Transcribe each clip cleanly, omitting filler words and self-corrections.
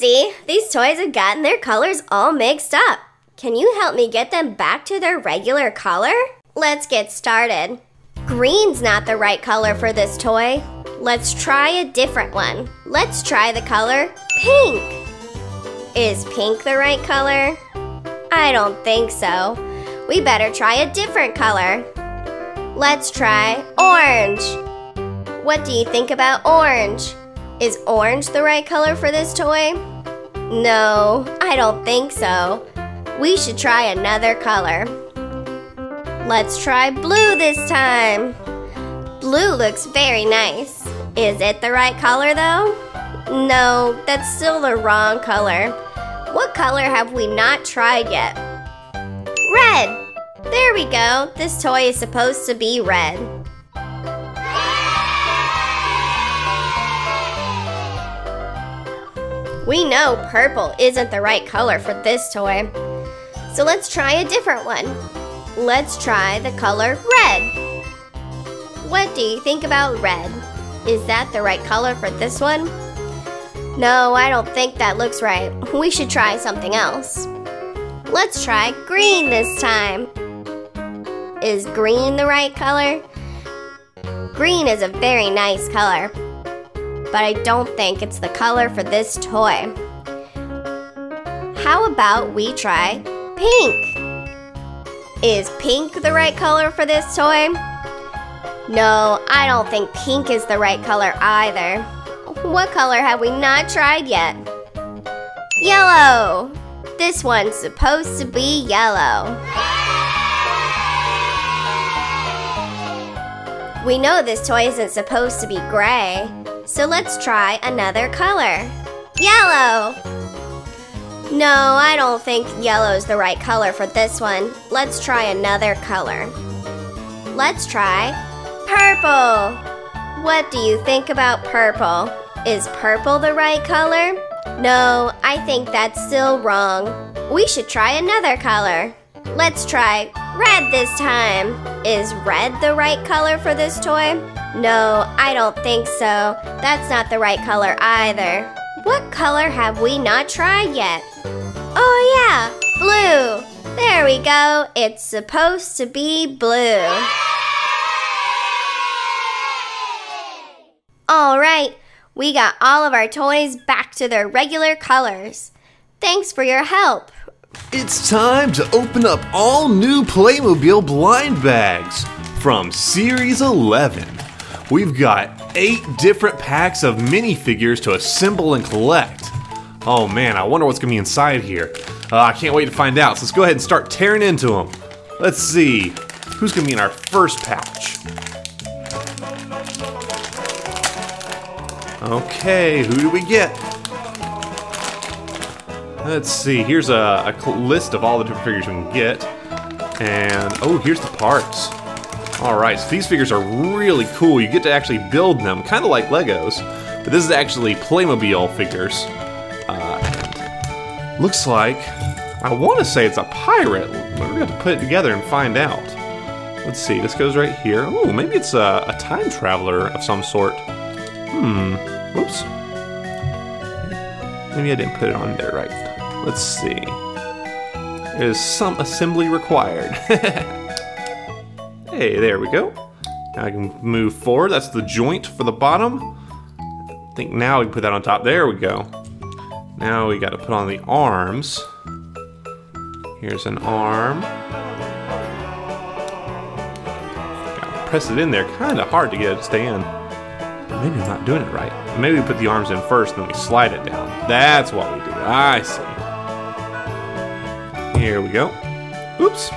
Oopsie, these toys have gotten their colors all mixed up. Can you help me get them back to their regular color? Let's get started. Green's not the right color for this toy. Let's try a different one. Let's try the color pink. Is pink the right color? I don't think so. We better try a different color. Let's try orange. What do you think about orange? Is orange the right color for this toy? No, I don't think so. We should try another color. Let's try blue this time. Blue looks very nice. Is it the right color though? No, that's still the wrong color. What color have we not tried yet? Red! There we go. This toy is supposed to be red. We know purple isn't the right color for this toy. So let's try a different one. Let's try the color red. What do you think about red? Is that the right color for this one? No, I don't think that looks right. We should try something else. Let's try green this time. Is green the right color? Green is a very nice color, but I don't think it's the color for this toy. How about we try pink? Is pink the right color for this toy? No, I don't think pink is the right color either. What color have we not tried yet? Yellow! This one's supposed to be yellow. We know this toy isn't supposed to be gray, so let's try another color. Yellow! No, I don't think yellow's the right color for this one. Let's try another color. Let's try purple! What do you think about purple? Is purple the right color? No, I think that's still wrong. We should try another color. Let's try red this time. Is red the right color for this toy? No, I don't think so. That's not the right color either. What color have we not tried yet? Oh yeah, blue. There we go. It's supposed to be blue. All right. We got all of our toys back to their regular colors. Thanks for your help. It's time to open up all new Playmobil blind bags from Series 11. We've got 8 different packs of minifigures to assemble and collect. Oh man, I wonder what's going to be inside here. I can't wait to find out, so let's go ahead and start tearing into them. Let's see, who's going to be in our first pouch? Okay, who do we get? Let's see, here's a list of all the different figures we can get. And, oh, here's the parts. Alright, so these figures are really cool. You get to actually build them, kind of like Legos. But this is actually Playmobil figures. Looks like, I want to say it's a pirate. We're going to have to put it together and find out. Let's see, this goes right here. Oh, maybe it's a time traveler of some sort. Oops. Maybe I didn't put it on there right. Let's see. There's some assembly required. Hey, there we go. Now I can move forward. That's the joint for the bottom. I think now we can put that on top. There we go. Now we got to put on the arms. Here's an arm. Gotta press it in there. Kind of hard to get it to stay in. Maybe I'm not doing it right. Maybe we put the arms in first, then we slide it down. That's what we do. I see. Here we go. Oops.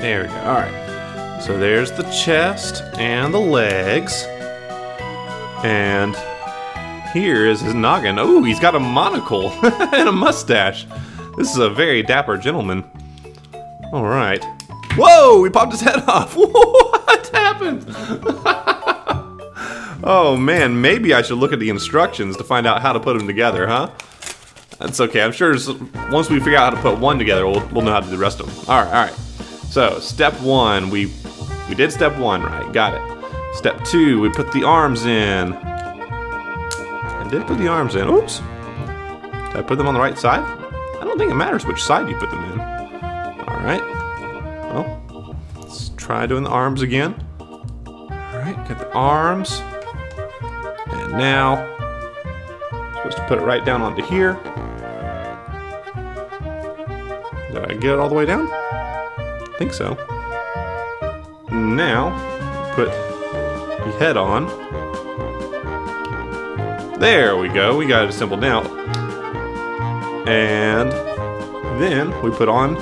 There we go. All right. So there's the chest and the legs. And here is his noggin. Oh, he's got a monocle and a mustache. This is a very dapper gentleman. All right. Whoa, we popped his head off. What happened? Oh man, maybe I should look at the instructions to find out how to put them together, huh? That's okay, I'm sure once we figure out how to put one together, we'll know how to do the rest of them. Alright. So, step 1, we did step 1 right, got it. Step 2, we put the arms in. And didn't put the arms in. Oops. Did I put them on the right side? I don't think it matters which side you put them in. Alright. Well, let's try doing the arms again. Alright, got the arms. And now, I'm supposed to put it right down onto here. Did I get it all the way down? I think so. Now, put the head on. There we go, we got it assembled now. And then we put on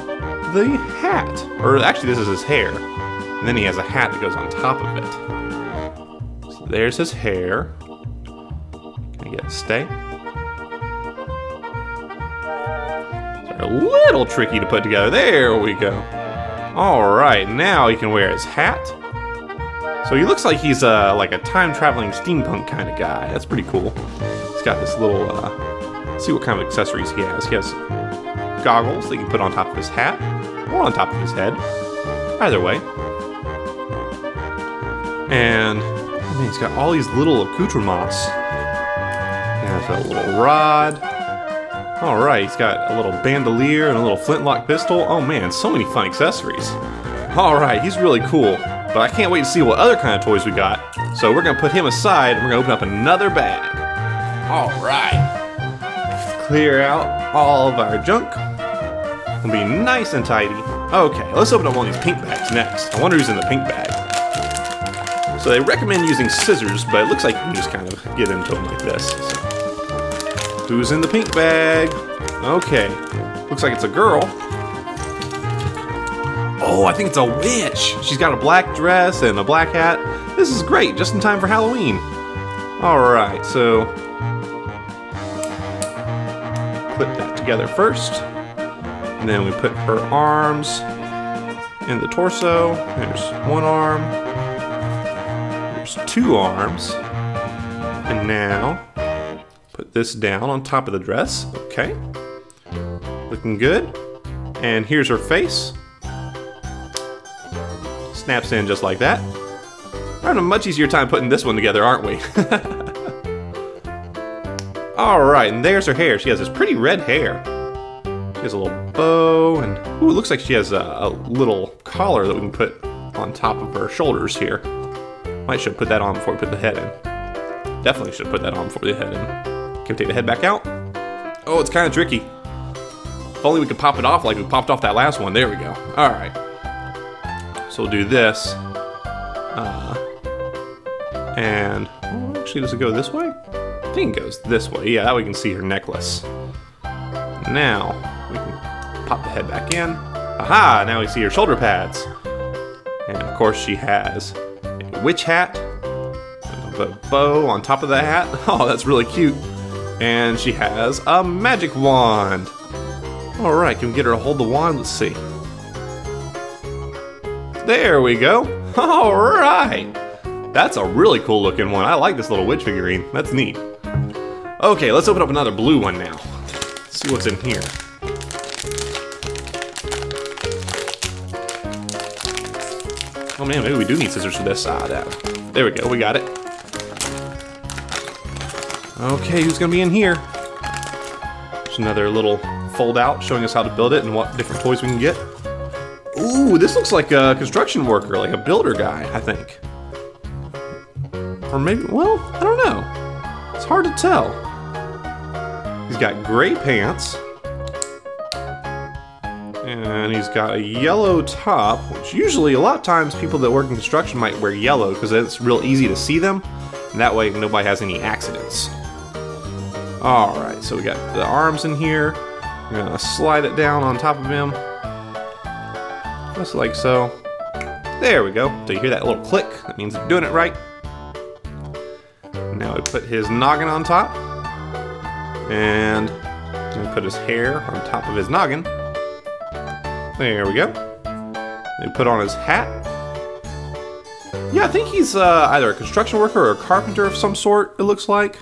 the hat. Or actually this is his hair. And then he has a hat that goes on top of it. So there's his hair. Can I get it to stay? They're a little tricky to put together. There we go. Alright, now he can wear his hat. So he looks like he's like a time-traveling steampunk kind of guy. That's pretty cool. He's got this little, let's see what kind of accessories he has. He has goggles that you put on top of his hat, or on top of his head, either way. And I mean, he's got all these little accoutrements. He has a little rod. All right, he's got a little bandolier and a little flintlock pistol. Oh man, so many fun accessories. All right, he's really cool. But I can't wait to see what other kind of toys we got. So we're gonna put him aside and we're gonna open up another bag. All right. Clear out all of our junk. It'll be nice and tidy. Okay, let's open up one of these pink bags next. I wonder who's in the pink bag. So they recommend using scissors, but it looks like you can just kind of get into them like this. So, who's in the pink bag? Okay, looks like it's a girl. Oh, I think it's a witch. She's got a black dress and a black hat. This is great, just in time for Halloween. All right, so clip that together first. And then we put her arms in the torso. There's one arm. There's two arms. And now put this down on top of the dress. Okay, looking good. And here's her face. Snaps in just like that. We're having a much easier time putting this one together, aren't we? Alright, and there's her hair. She has this pretty red hair. She has a little bow, and ooh, it looks like she has a little collar that we can put on top of her shoulders here. Might should put that on before we put the head in. Definitely should put that on before we put the head in. Can we take the head back out? Oh, it's kind of tricky. If only we could pop it off like we popped off that last one. There we go. Alright. So we'll do this, and oh, actually does it go this way? I think it goes this way. Yeah, that way we can see her necklace. Now we can pop the head back in. Aha! Now we see her shoulder pads, and of course she has a witch hat and a bow on top of the hat. Oh, that's really cute. And she has a magic wand. All right, can we get her to hold the wand? Let's see. There we go. All right. That's a really cool looking one. I like this little witch figurine. That's neat. Okay, let's open up another blue one now. Let's see what's in here. Oh man, maybe we do need scissors for this. Ah, that. There we go. We got it. Okay, who's gonna be in here? There's another little fold out showing us how to build it and what different toys we can get. Ooh, this looks like a construction worker, like a builder guy, I think. Or maybe, well, I don't know. It's hard to tell. He's got gray pants. And he's got a yellow top, which usually a lot of times people that work in construction might wear yellow because it's real easy to see them. And that way nobody has any accidents. All right, so we got the arms in here. I'm gonna slide it down on top of him. Just like so. There we go. So you hear that little click? That means they're doing it right. Now we put his noggin on top. And we put his hair on top of his noggin. There we go. We put on his hat. Yeah, I think he's either a construction worker or a carpenter of some sort, it looks like.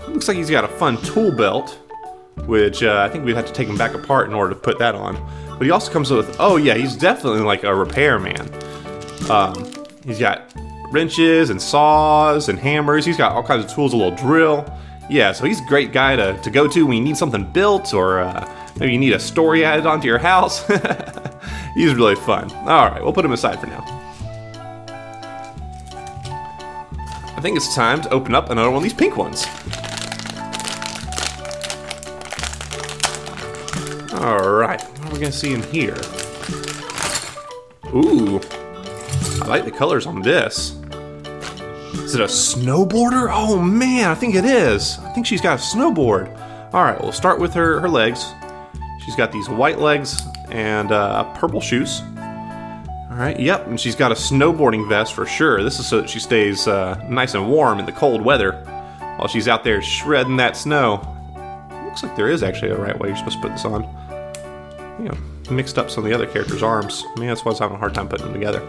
It looks like he's got a fun tool belt, which I think we'd have to take him back apart in order to put that on. But he also comes with, oh yeah, he's definitely like a repairman. He's got wrenches and saws and hammers. He's got all kinds of tools, a little drill. Yeah, so he's a great guy to go to when you need something built, or maybe you need a story added onto your house. He's really fun. Alright, we'll put him aside for now. I think it's time to open up another one of these pink ones. Alright, what are we gonna see in here? Ooh, I like the colors on this. Is it a snowboarder? Oh man, I think it is. I think she's got a snowboard. All right, we'll start with her legs. She's got these white legs and purple shoes. All right, yep, and she's got a snowboarding vest for sure. This is so that she stays nice and warm in the cold weather while she's out there shredding that snow. Looks like there is actually a right way you're supposed to put this on. Yeah, mixed up some of the other characters' arms. I mean, that's why I was having a hard time putting them together.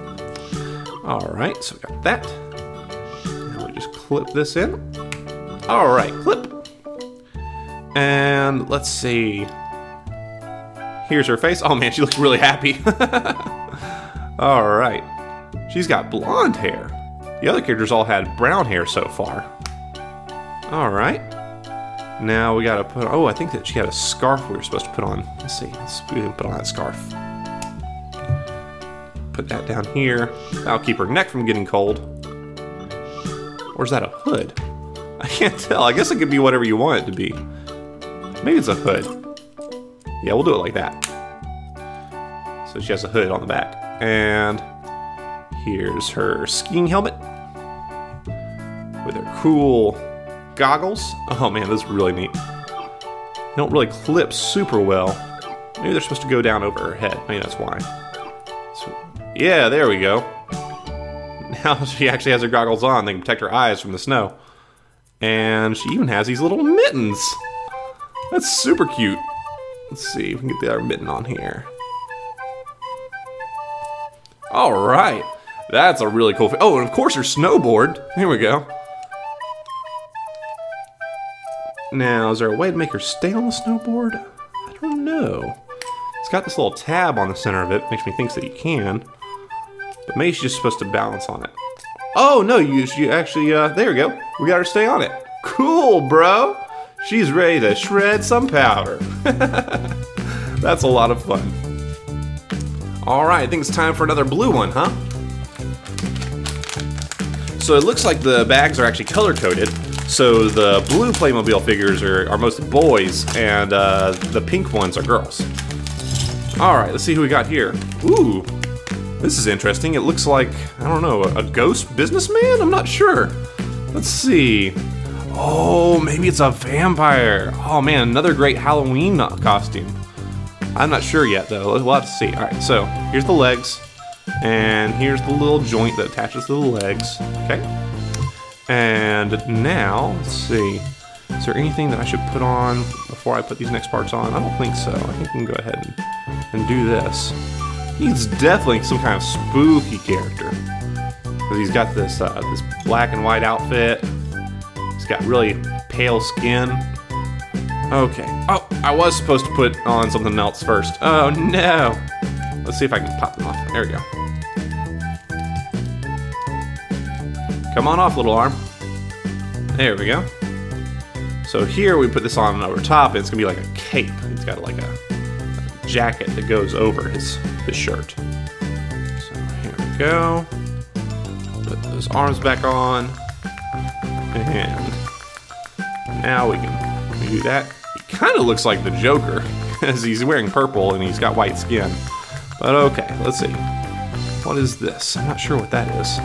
All right, so we got that. Now we just clip this in. All right, clip. And let's see. Here's her face. Oh man, she looks really happy. All right. She's got blonde hair. The other characters all had brown hair so far. All right. Now we gotta put, oh, I think that she had a scarf we were supposed to put on. Let's see, let's put on that scarf. Put that down here. That'll keep her neck from getting cold. Or is that a hood? I can't tell, I guess it could be whatever you want it to be. Maybe it's a hood. Yeah, we'll do it like that. So she has a hood on the back. And here's her skiing helmet with her cool goggles. Oh man, this is really neat. They don't really clip super well. Maybe they're supposed to go down over her head. Maybe that's why. So, yeah, there we go. Now she actually has her goggles on. They can protect her eyes from the snow. And she even has these little mittens. That's super cute. Let's see if we can get the other mitten on here. All right. That's a really cool. Oh, and of course her snowboard. Here we go. Now, is there a way to make her stay on the snowboard? I don't know. It's got this little tab on the center of it. Makes me think that you can. But maybe she's just supposed to balance on it. Oh, no, you actually, there we go. We got her to stay on it. Cool, bro. She's ready to shred some powder. That's a lot of fun. All right, I think it's time for another blue one, huh? So it looks like the bags are actually color-coded. So the blue Playmobil figures are mostly boys, and the pink ones are girls. Alright, let's see who we got here. Ooh, this is interesting. It looks like, I don't know, a ghost businessman? I'm not sure. Let's see. Oh, maybe it's a vampire. Oh man, another great Halloween costume. I'm not sure yet, though. We'll have to see. Alright, so here's the legs, and here's the little joint that attaches to the legs. Okay. And now, let's see, is there anything that I should put on before I put these next parts on? I don't think so. I think we can go ahead and do this. He's definitely some kind of spooky character. Because he's got this, this black and white outfit. He's got really pale skin. Okay. Oh, I was supposed to put on something else first. Oh, no. Let's see if I can pop them off. There we go. Come on off, little arm. There we go. So here we put this on over top, and it's gonna be like a cape. It's got like a jacket that goes over his shirt. So here we go. Put those arms back on. And now we can do that. He kinda looks like the Joker, because he's wearing purple and he's got white skin. But okay, let's see. What is this? I'm not sure what that is.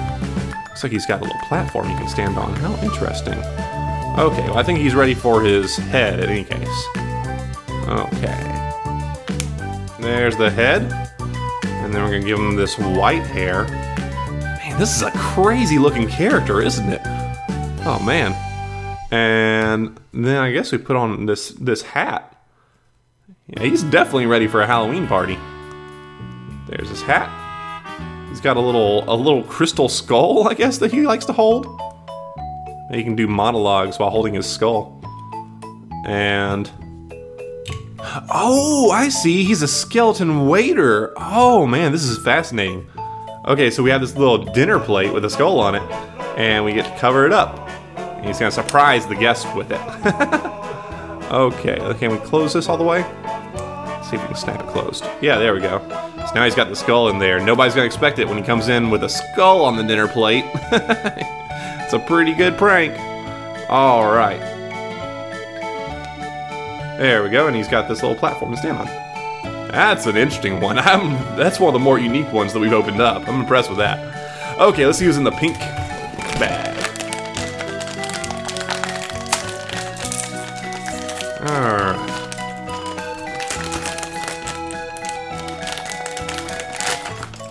Looks like he's got a little platform he can stand on. How interesting. Okay, well I think he's ready for his head in any case. Okay. There's the head. And then we're gonna give him this white hair. Man, this is a crazy looking character, isn't it? Oh man. And then I guess we put on this hat. Yeah, he's definitely ready for a Halloween party. There's his hat. He's got a little crystal skull, I guess, that he likes to hold. And he can do monologues while holding his skull. And oh, I see, he's a skeleton waiter. Oh man, this is fascinating. Okay, so we have this little dinner plate with a skull on it, and we get to cover it up. And he's gonna surprise the guest with it. Okay, can we close this all the way? Let's see if we can snap it closed. Yeah, there we go. So now he's got the skull in there. Nobody's gonna expect it when he comes in with a skull on the dinner plate. It's a pretty good prank. All right. There we go, and he's got this little platform to stand on. That's an interesting one. That's one of the more unique ones that we've opened up. I'm impressed with that. Okay, let's see who's in the pink bag.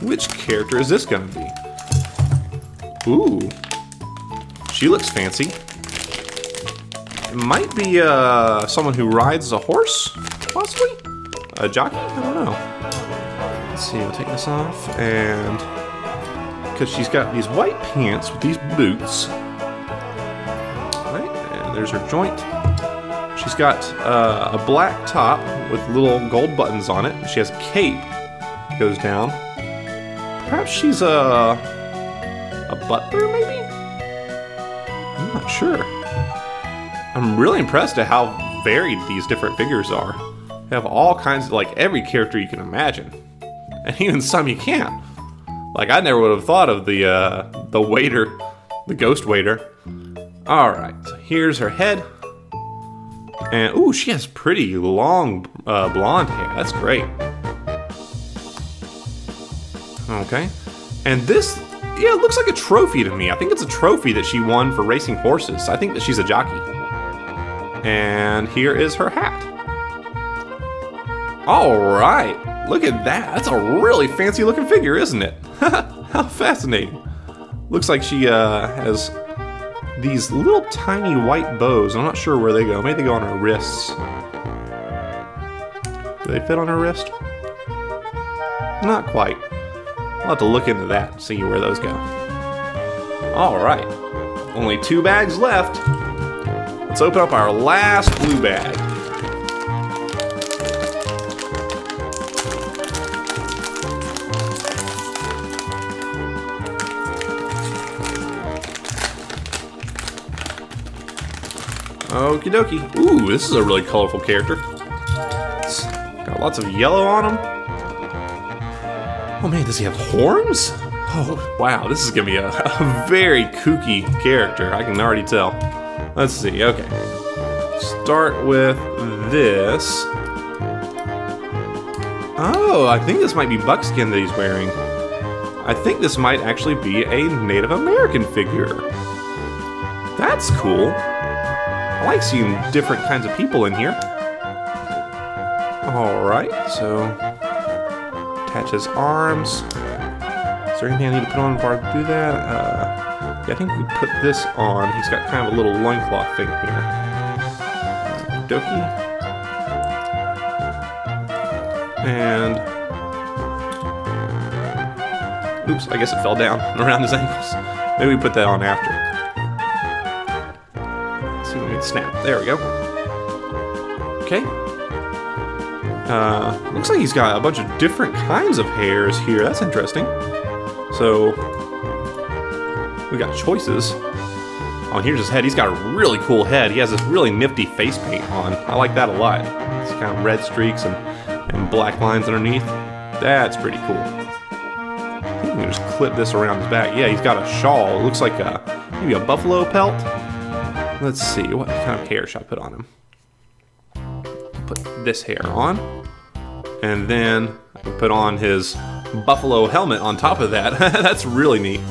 Which character is this gonna be? Ooh, she looks fancy. It might be someone who rides a horse, possibly? A jockey? I don't know. Let's see, we'll take this off, and because she's got these white pants with these boots. All right, and there's her joint. She's got a black top with little gold buttons on it. She has a cape that goes down. Perhaps she's a butler, maybe? I'm not sure. I'm really impressed at how varied these different figures are. They have all kinds of, like, every character you can imagine. And even some you can't. Like, I never would have thought of the waiter, the ghost waiter. All right, so here's her head. And, ooh, she has pretty long blonde hair. That's great. Okay. And this, yeah, it looks like a trophy to me. I think it's a trophy that she won for racing horses. I think that she's a jockey. And here is her hat. All right. Look at that. That's a really fancy looking figure, isn't it? How fascinating. Looks like she has these little tiny white bows. I'm not sure where they go. Maybe they go on her wrists. Do they fit on her wrist? Not quite. I'll have to look into that and see where those go. All right. Only two bags left. Let's open up our last blue bag. Okie dokie. Ooh, this is a really colorful character. It's got lots of yellow on him. Oh man, does he have horns? Oh, wow, this is gonna be a very kooky character. I can already tell. Let's see, okay. Start with this. Oh, I think this might be buckskin that he's wearing. I think this might actually be a Native American figure. That's cool. I like seeing different kinds of people in here. All right, so... attach his arms. Is there anything I need to put on before I do that? Yeah, I think we put this on. He's got kind of a little loincloth thing here. Doki. And... oops, I guess it fell down around his ankles. Maybe we put that on after. Let's see if we can snap. There we go. Okay. Looks like he's got a bunch of different kinds of hairs here. That's interesting. So, we got choices. Oh, here's his head. He's got a really cool head. He has this really nifty face paint on. I like that a lot. It's kind of red streaks and black lines underneath. That's pretty cool. I think we can just clip this around his back. Yeah, he's got a shawl. It looks like maybe a buffalo pelt. Let's see. What kind of hair should I put on him? Put this hair on, and then I can put on his buffalo helmet on top of that. That's really neat.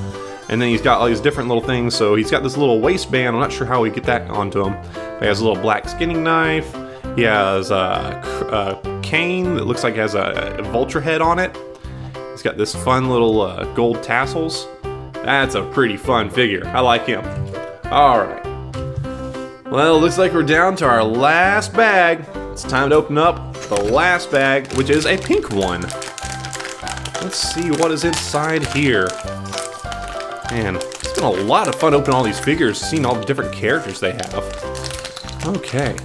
And then he's got all these different little things. So he's got this little waistband. I'm not sure how we get that onto him. But he has a little black skinning knife. He has a cane that looks like it has a vulture head on it. He's got this fun little gold tassels. That's a pretty fun figure. I like him. All right. Well, it looks like we're down to our last bag. It's time to open up the last bag, which is a pink one. Let's see what is inside here. Man, it's been a lot of fun opening all these figures, seeing all the different characters they have. Okay.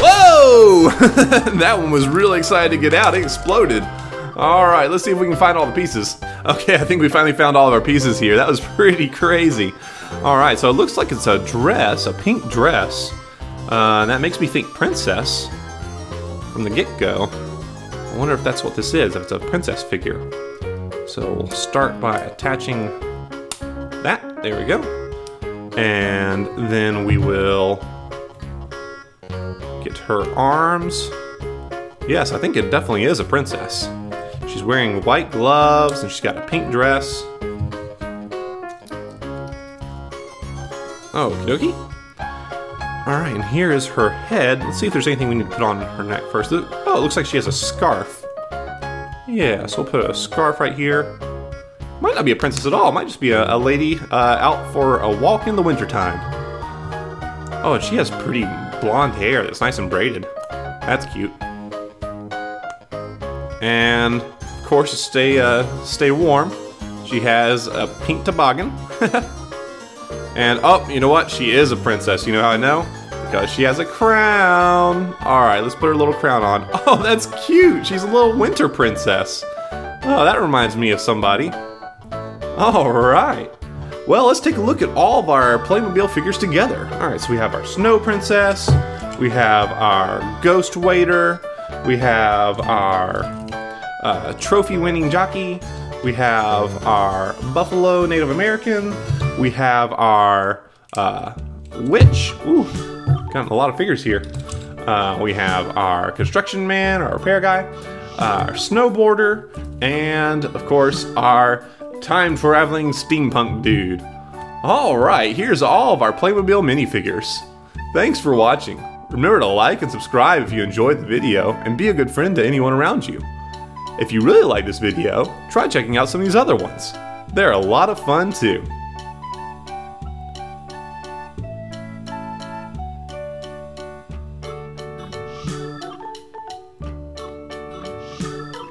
Whoa! That one was really excited to get out. It exploded. All right, let's see if we can find all the pieces. Okay, I think we finally found all of our pieces here. That was pretty crazy. Alright, so it looks like it's a dress, a pink dress. That makes me think princess from the get-go. I wonder if that's what this is, if it's a princess figure. So we'll start by attaching that. There we go. And then we will get her arms. Yes, I think it definitely is a princess. She's wearing white gloves and she's got a pink dress. Okie dokie. Alright, and here is her head. Let's see if there's anything we need to put on her neck first. Oh, it looks like she has a scarf. Yeah, so we'll put a scarf right here. Might not be a princess at all. Might just be a lady out for a walk in the wintertime. Oh, and she has pretty blonde hair that's nice and braided. That's cute. And, of course, to stay warm, she has a pink toboggan. And, oh, you know what? She is a princess. You know how I know? Because she has a crown. All right, let's put her little crown on. Oh, that's cute. She's a little winter princess. Oh, that reminds me of somebody. All right. Well, let's take a look at all of our Playmobil figures together. All right, so we have our snow princess. We have our ghost waiter. We have our trophy-winning jockey. We have our buffalo Native American. We have our witch. Ooh, got a lot of figures here. We have our construction man, our repair guy, our snowboarder, and of course our time-traveling steampunk dude. All right, here's all of our Playmobil minifigures. Thanks for watching. Remember to like and subscribe if you enjoyed the video, and be a good friend to anyone around you. If you really like this video, try checking out some of these other ones. They're a lot of fun too.